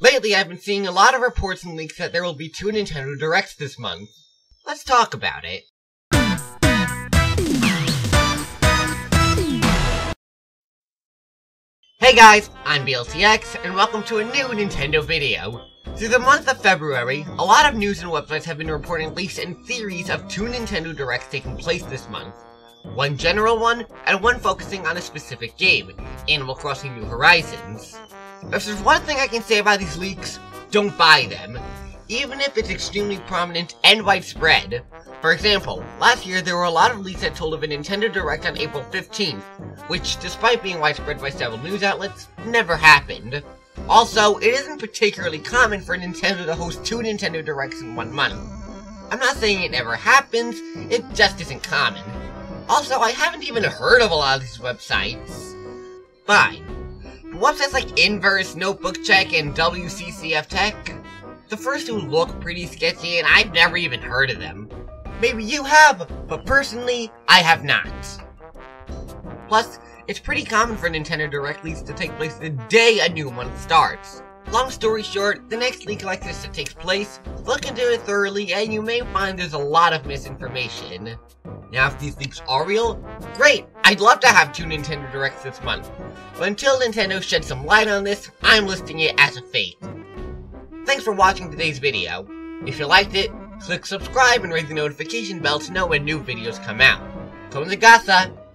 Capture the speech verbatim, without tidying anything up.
Lately, I've been seeing a lot of reports and leaks that there will be two Nintendo Directs this month. Let's talk about it. Hey guys, I'm B L T X, and welcome to a new Nintendo video. Through the month of February, a lot of news and websites have been reporting leaks and theories of two Nintendo Directs taking place this month. One general one, and one focusing on a specific game, Animal Crossing New Horizons. If there's one thing I can say about these leaks, don't buy them, even if it's extremely prominent and widespread. For example, last year there were a lot of leaks that told of a Nintendo Direct on April fifteenth, which, despite being widespread by several news outlets, never happened. Also, it isn't particularly common for Nintendo to host two Nintendo Directs in one month. I'm not saying it never happens, it just isn't common. Also, I haven't even heard of a lot of these websites. Fine. Websites like Inverse, Notebook Check, and W C C F Tech? The first two look pretty sketchy, and I've never even heard of them. Maybe you have, but personally, I have not. Plus, it's pretty common for Nintendo Direct leaks to take place the day a new one starts. Long story short, the next leak like this that takes place, look into it thoroughly, and you may find there's a lot of misinformation. Now, if these leaks are real, great! I'd love to have two Nintendo Directs this month, but until Nintendo sheds some light on this, I'm listing it as a fake. Thanks for watching today's video. If you liked it, click subscribe and ring the notification bell to know when new videos come out. Konigasa!